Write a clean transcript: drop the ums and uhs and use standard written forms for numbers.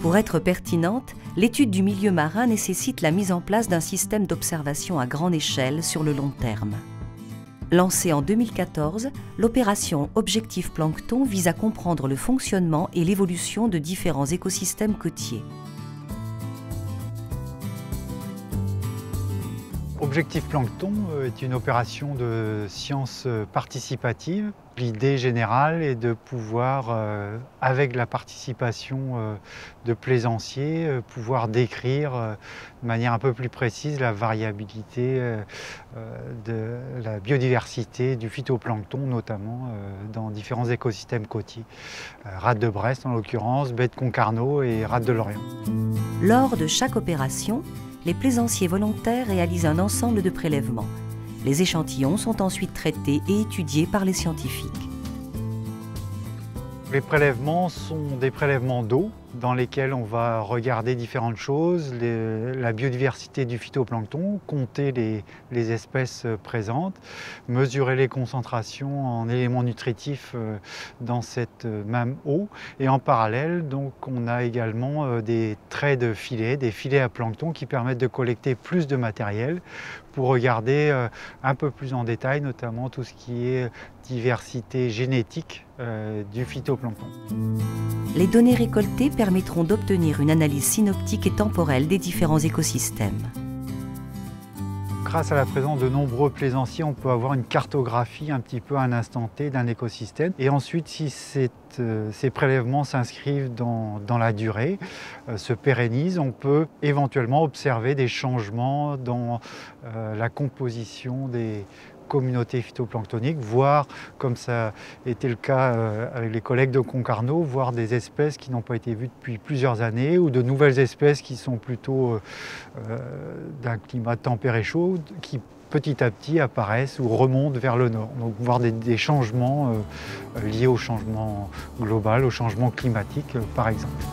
Pour être pertinente, l'étude du milieu marin nécessite la mise en place d'un système d'observation à grande échelle sur le long terme. Lancée en 2014, l'opération Objectif Plancton vise à comprendre le fonctionnement et l'évolution de différents écosystèmes côtiers. Objectif Plancton est une opération de science participative. L'idée générale est de pouvoir, avec la participation de plaisanciers, pouvoir décrire de manière un peu plus précise la variabilité de la biodiversité du phytoplancton, notamment dans différents écosystèmes côtiers. Rade de Brest en l'occurrence, baie de Concarneau et rade de Lorient. Lors de chaque opération, les plaisanciers volontaires réalisent un ensemble de prélèvements. Les échantillons sont ensuite traités et étudiés par les scientifiques. Les prélèvements sont des prélèvements d'eau dans lesquels on va regarder différentes choses, la biodiversité du phytoplancton, compter les espèces présentes, mesurer les concentrations en éléments nutritifs dans cette même eau. Et en parallèle, donc, on a également des traits de filets, des filets à plancton qui permettent de collecter plus de matériel pour regarder un peu plus en détail, notamment tout ce qui est diversité génétique du phytoplancton. Les données récoltées permettront d'obtenir une analyse synoptique et temporelle des différents écosystèmes. Grâce à la présence de nombreux plaisanciers, on peut avoir une cartographie un petit peu à un instant T d'un écosystème. Et ensuite, si ces prélèvements s'inscrivent dans la durée, se pérennisent, on peut éventuellement observer des changements dans la composition des communautés phytoplanctoniques, voire, comme ça était le cas avec les collègues de Concarneau, voir des espèces qui n'ont pas été vues depuis plusieurs années ou de nouvelles espèces qui sont plutôt d'un climat tempéré chaud qui petit à petit apparaissent ou remontent vers le nord. Donc voir des changements liés au changement global, au changement climatique par exemple.